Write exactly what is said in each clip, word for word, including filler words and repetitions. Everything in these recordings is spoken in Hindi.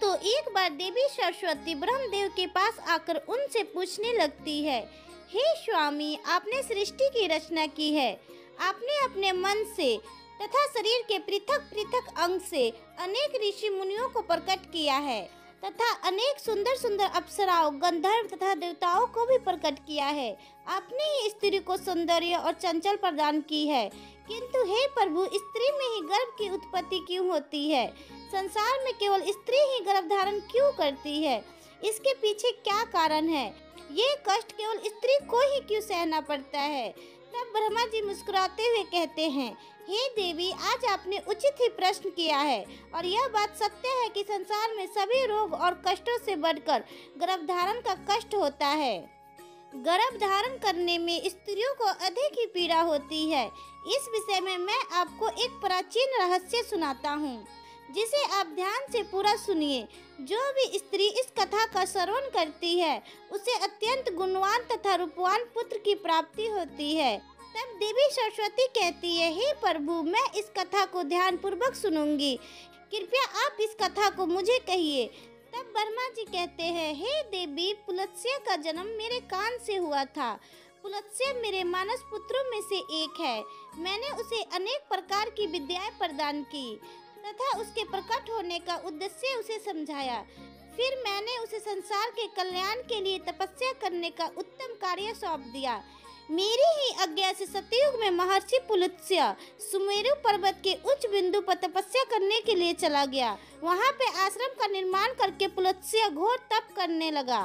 दोस्तों, एक बार देवी सरस्वती ब्रह्मदेव के पास आकर उनसे पूछने लगती है, हे स्वामी, आपने सृष्टि की रचना की है। आपने अपने मन से तथा शरीर के पृथक पृथक अंग से अनेक ऋषि मुनियों को प्रकट किया है तथा अनेक सुंदर सुंदर अप्सराओं, गंधर्व तथा देवताओं को भी प्रकट किया है। आपने ही स्त्री को सौंदर्य और चंचल प्रदान की है, किंतु हे प्रभु, स्त्री में ही गर्भ की उत्पत्ति क्यों होती है? संसार में केवल स्त्री ही गर्भ धारण क्यों करती है? इसके पीछे क्या कारण है? ये कष्ट केवल स्त्री को ही क्यों सहना पड़ता है? तब ब्रह्मा जी मुस्कुराते हुए कहते हैं, हे देवी, आज आपने उचित ही प्रश्न किया है और यह बात सत्य है कि संसार में सभी रोग और कष्टों से बढ़कर गर्भधारण का कष्ट होता है। गर्भधारण करने में स्त्रियों को अधिक ही पीड़ा होती है। इस विषय में मैं आपको एक प्राचीन रहस्य सुनाता हूँ, जिसे आप ध्यान से पूरा सुनिए। जो भी स्त्री इस कथा का श्रवण करती है, उसे अत्यंत गुणवान तथा रूपवान पुत्र की प्राप्ति होती है। तब देवी सरस्वती कहती है, हे प्रभु, मैं इस कथा को ध्यान पूर्वक सुनूंगी, कृपया आप इस कथा को मुझे कहिए। तब ब्रह्मा जी कहते हैं, हे देवी, पुलस्त्य का जन्म मेरे कान से हुआ था। पुलस्त्य मेरे मानस पुत्रों में से एक है। मैंने उसे अनेक प्रकार की विद्याएं प्रदान की तथा उसके प्रकट होने का उद्देश्य उसे समझाया। फिर मैंने उसे संसार के कल्याण के लिए तपस्या करने का उत्तम कार्य सौंप दिया। मेरी ही आज्ञा से सतयुग में महर्षि पुलस्त्य सुमेरु पर्वत के उच्च बिंदु पर तपस्या करने के लिए चला गया। वहाँ पे आश्रम का निर्माण करके पुलस्त्य घोर तप करने लगा।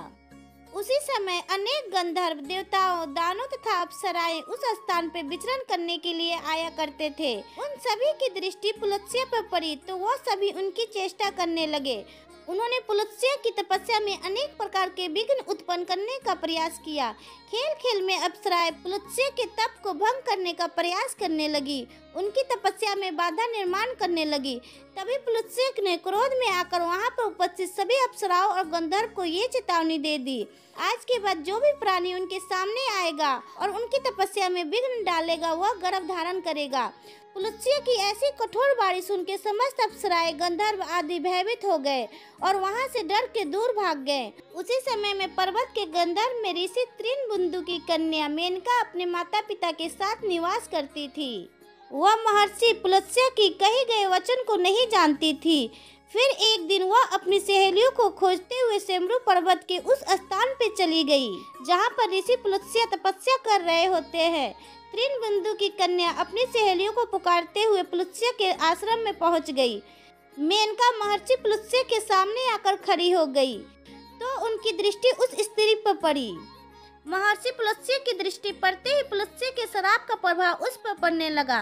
उसी समय अनेक गंधर्व, देवताओं, दानों तथा अप्सराएं उस स्थान पर विचरण करने के लिए आया करते थे। उन सभी की दृष्टि पुलस्त्य पर पड़ी तो वह सभी उनकी चेष्टा करने लगे। उन्होंने पुलस्त्य की तपस्या में अनेक प्रकार के विघ्न उत्पन्न करने का प्रयास किया। खेल खेल में अप्सराएं पुलस्त्य के तप को भंग करने का प्रयास करने लगी, उनकी तपस्या में बाधा निर्माण करने लगी। तभी पुलस्त्य ने क्रोध में आकर वहां पर उपस्थित सभी अप्सराओं और गंधर्व को ये चेतावनी दे दी, आज के बाद जो भी प्राणी उनके सामने आएगा और उनकी तपस्या में विघ्न डालेगा, वह गर्भ धारण करेगा। पुलस्त्य की ऐसी कठोर बारिश सुन के समस्त अप्सराएं, गंधर्व आदि भयभीत हो गए और वहां से डर के दूर भाग गए। उसी समय में पर्वत के गंधर्व में ऋषि त्रिणबिन्दु की कन्या मेनका अपने माता पिता के साथ निवास करती थी। वह महर्षि पुलस्त्य की कहे गए वचन को नहीं जानती थी। फिर एक दिन वह अपनी सहेलियों को खोजते हुए सुमेरु पर्वत के उस स्थान पर चली गई, जहाँ पर ऋषि पुलस्त्य तपस्या कर रहे होते हैं। त्रिणबिन्दु की कन्या अपनी सहेलियों को पुकारते हुए पुलस्त्य के आश्रम में पहुँच गई। मेनका महर्षि पुलस्त्य के सामने आकर खड़ी हो गई तो उनकी दृष्टि उस स्त्री पर पड़ी। महर्षि पुलस्त्य की दृष्टि पड़ते ही पुलस्त्य के शराब का प्रभाव उस पर पड़ने लगा।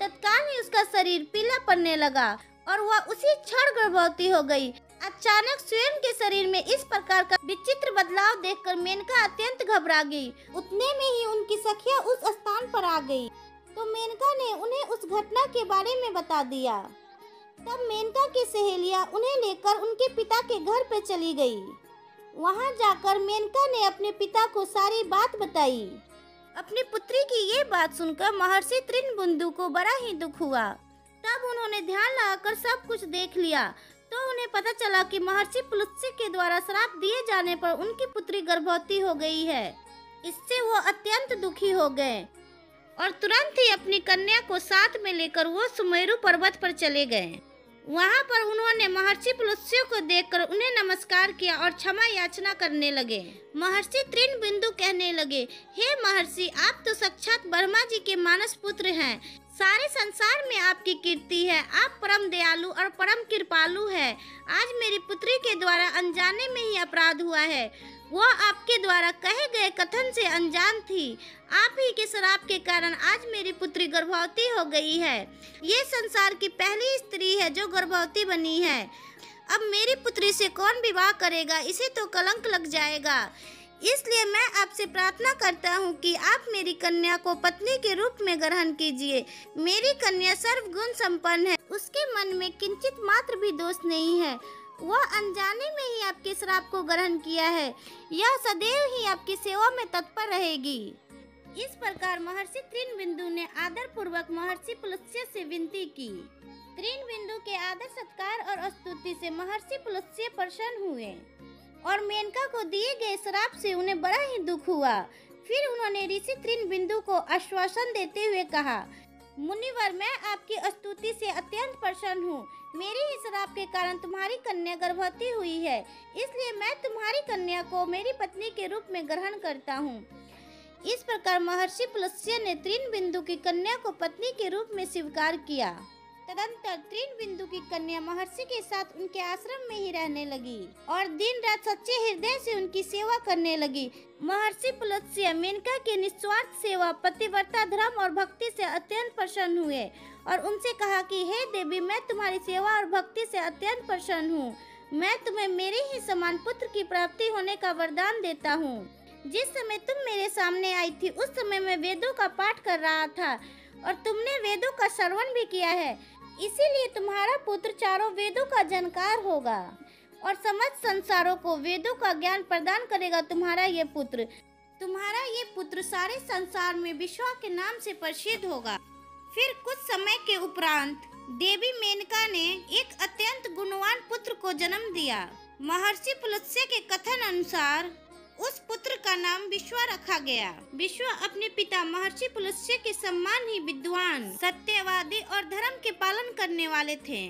तत्काल ही उसका शरीर पीला पड़ने लगा और वह उसी क्षण गर्भवती हो गई। अचानक स्वयं के शरीर में इस प्रकार का विचित्र बदलाव देखकर मेनका अत्यंत घबरा गई। उतने में ही उनकी सखियां उस स्थान पर आ गई तो मेनका ने उन्हें उस घटना के बारे में बता दिया। तब मेनका की सहेलियां उन्हें लेकर उनके पिता के घर पर चली गई। वहां जाकर मेनका ने अपने पिता को सारी बात बताई। अपनी पुत्री की ये बात सुनकर महर्षि त्रिणबिन्दु को बड़ा ही दुख हुआ। तब उन्होंने ध्यान लगाकर सब कुछ देख लिया तो उन्हें पता चला कि महर्षि पुलस्त्य के द्वारा श्राप दिए जाने पर उनकी पुत्री गर्भवती हो गई है। इससे वो अत्यंत दुखी हो गए और तुरंत ही अपनी कन्या को साथ में लेकर वो सुमेरु पर्वत पर चले गए। वहाँ पर उन्होंने महर्षि पुलस्त्य को देखकर उन्हें नमस्कार किया और क्षमा याचना करने लगे। महर्षि त्रिणबिन्दु कहने लगे, हे महर्षि, आप तो साक्षात ब्रह्मा जी के मानस पुत्र हैं। सारे संसार में आपकी कीर्ति है। आप परम दयालु और परम कृपालु हैं। आज मेरी पुत्री के द्वारा अनजाने में ही अपराध हुआ है। वह आपके द्वारा कहे गए कथन से अनजान थी। आप ही के श्राप के कारण आज मेरी पुत्री गर्भवती हो गई है। ये संसार की पहली स्त्री है जो गर्भवती बनी है। अब मेरी पुत्री से कौन विवाह करेगा? इसे तो कलंक लग जाएगा। इसलिए मैं आपसे प्रार्थना करता हूँ कि आप मेरी कन्या को पत्नी के रूप में ग्रहण कीजिए। मेरी कन्या सर्वगुण संपन्न है, उसके मन में किंचित मात्र भी दोष नहीं है। वह अनजाने में ही आपके श्राप को ग्रहण किया है। यह सदैव ही आपकी सेवा में तत्पर रहेगी। इस प्रकार महर्षि त्रिणबिन्दु ने आदर पूर्वक महर्षि पुलस्त्य से विनती की। त्रिणबिन्दु के आदर सत्कार और स्तुति दृष्टि से महर्षि पुलस्त्य प्रसन्न हुए और मेनका को दिए गए श्राप से उन्हें बड़ा ही दुख हुआ। फिर उन्होंने ऋषि त्रिणबिन्दु को आश्वासन देते हुए कहा, मुनिवर, मैं आपकी स्तुति से अत्यंत प्रसन्न हूँ। मेरे ही श्राप के कारण तुम्हारी कन्या गर्भवती हुई है, इसलिए मैं तुम्हारी कन्या को मेरी पत्नी के रूप में ग्रहण करता हूँ। इस प्रकार महर्षि पुलस्त्य ने त्रिणबिन्दु की कन्या को पत्नी के रूप में स्वीकार किया। तदंतर त्रिणबिन्दु की कन्या महर्षि के साथ उनके आश्रम में ही रहने लगी और दिन रात सच्चे हृदय से उनकी सेवा करने लगी। महर्षि पुलस्त्य मेनका की निस्वार्थ सेवा, पतिव्रता, धर्म और भक्ति से अत्यंत प्रसन्न हुए और उनसे कहा कि हे देवी, मैं तुम्हारी सेवा और भक्ति से अत्यंत प्रसन्न हूँ। मैं तुम्हें मेरे ही समान पुत्र की प्राप्ति होने का वरदान देता हूँ। जिस समय तुम मेरे सामने आई थी, उस समय मैं वेदों का पाठ कर रहा था और तुमने वेदों का श्रवण भी किया है, इसीलिए तुम्हारा पुत्र चारों वेदों का जानकार होगा और समस्त संसारों को वेदों का ज्ञान प्रदान करेगा। तुम्हारा ये पुत्र तुम्हारा ये पुत्र सारे संसार में विश्व के नाम से प्रसिद्ध होगा। फिर कुछ समय के उपरांत देवी मेनका ने एक अत्यंत गुणवान पुत्र को जन्म दिया। महर्षि पुलस्त्य के कथन अनुसार उस पुत्र का नाम विश्व रखा गया। विश्व अपने पिता महर्षि पुलस्त्य के सम्मान ही विद्वान, सत्यवादी और धर्म के पालन करने वाले थे।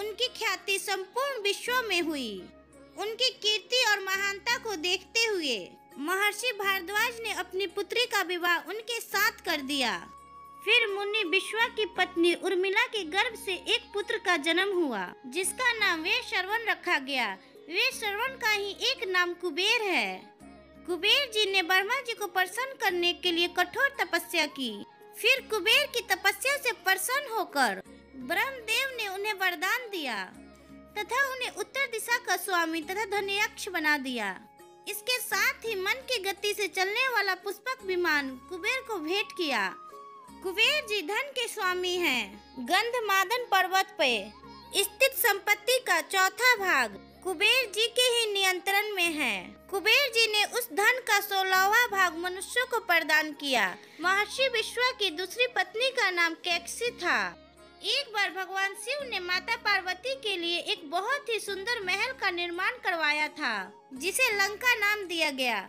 उनकी ख्याति संपूर्ण विश्व में हुई। उनकी कीर्ति और महानता को देखते हुए महर्षि भारद्वाज ने अपनी पुत्री का विवाह उनके साथ कर दिया। फिर मुनि विश्व की पत्नी उर्मिला के गर्भ से एक पुत्र का जन्म हुआ, जिसका नाम वैश्रवण रखा गया। वैश्रवण का ही एक नाम कुबेर है। कुबेर जी ने ब्रह्मा जी को प्रसन्न करने के लिए कठोर तपस्या की। फिर कुबेर की तपस्या से प्रसन्न होकर ब्रह्मदेव ने उन्हें वरदान दिया तथा उन्हें उत्तर दिशा का स्वामी तथा धन्यक्ष बना दिया। इसके साथ ही मन की गति से चलने वाला पुष्पक विमान कुबेर को भेंट किया। कुबेर जी धन के स्वामी हैं। गंधमादन पर्वत पे स्थित संपत्ति का चौथा भाग कुबेर जी के ही नियंत्रण में है। कुबेर जी ने उस धन का सोलहवां भाग मनुष्यों को प्रदान किया। महर्षि विश्व की दूसरी पत्नी का नाम कैकसी था। एक बार भगवान शिव ने माता पार्वती के लिए एक बहुत ही सुंदर महल का निर्माण करवाया था, जिसे लंका नाम दिया गया।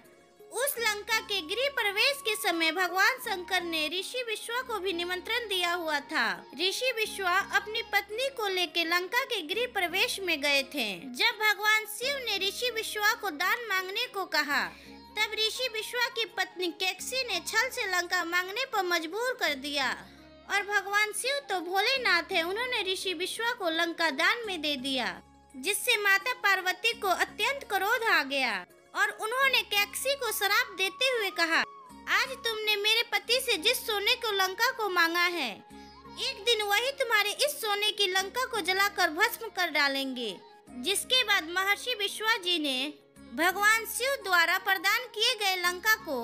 उस लंका के गृह प्रवेश के समय भगवान शंकर ने ऋषि विश्व को भी निमंत्रण दिया हुआ था। ऋषि विश्व अपनी पत्नी को लेकर लंका के गृह प्रवेश में गए थे। जब भगवान शिव ने ऋषि विश्व को दान मांगने को कहा, तब ऋषि विश्व की पत्नी कैकसी ने छल से लंका मांगने पर मजबूर कर दिया और भगवान शिव तो भोलेनाथ है, उन्होंने ऋषि विश्व को लंका दान में दे दिया, जिससे माता पार्वती को अत्यंत क्रोध आ गया और उन्होंने कैकसी को श्राप देते हुए कहा, आज तुमने मेरे पति से जिस सोने को लंका को मांगा है, एक दिन वही तुम्हारे इस सोने की लंका को जलाकर भस्म कर डालेंगे। जिसके बाद महर्षि विश्व जी ने भगवान शिव द्वारा प्रदान किए गए लंका को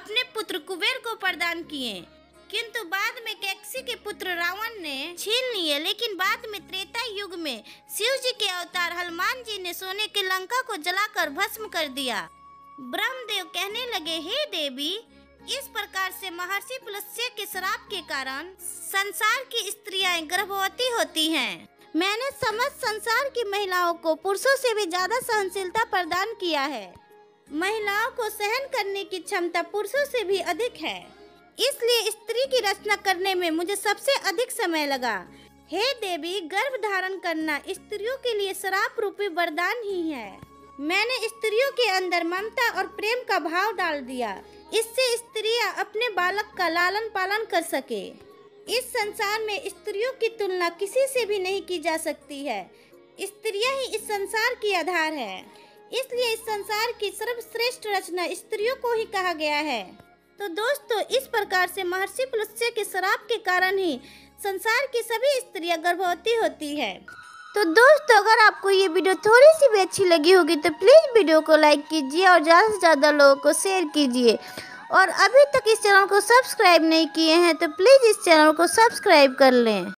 अपने पुत्र कुबेर को प्रदान किए, किंतु बाद में कैकसी के पुत्र रावण ने छीन लिए। लेकिन बाद में त्रेता युग में शिव जी के अवतार हनुमान जी ने सोने की लंका को जलाकर भस्म कर दिया। ब्रह्मदेव कहने लगे, हे देवी, इस प्रकार से महर्षि पुलस्त्य के श्राप के कारण संसार की स्त्रियां गर्भवती होती हैं। मैंने समस्त संसार की महिलाओं को पुरुषों से भी ज्यादा सहनशीलता प्रदान किया है। महिलाओं को सहन करने की क्षमता पुरुषों से भी अधिक है, इसलिए स्त्री की रचना करने में मुझे सबसे अधिक समय लगा। हे देवी, गर्भ धारण करना स्त्रियों के लिए श्राप रूपी वरदान ही है। मैंने स्त्रियों के अंदर ममता और प्रेम का भाव डाल दिया, इससे स्त्रियां अपने बालक का लालन पालन कर सके। इस संसार में स्त्रियों की तुलना किसी से भी नहीं की जा सकती है। स्त्रियां ही इस संसार की आधार है, इसलिए इस संसार की सर्वश्रेष्ठ रचना स्त्रियों को ही कहा गया है। तो दोस्तों, इस प्रकार से महर्षि पुलस्त्य के श्राप के कारण ही संसार की सभी स्त्रियां गर्भवती होती है। तो दोस्तों, अगर आपको ये वीडियो थोड़ी सी भी अच्छी लगी होगी तो प्लीज़ वीडियो को लाइक कीजिए और ज़्यादा से ज़्यादा लोगों को शेयर कीजिए। और अभी तक इस चैनल को सब्सक्राइब नहीं किए हैं तो प्लीज़ इस चैनल को सब्सक्राइब कर लें।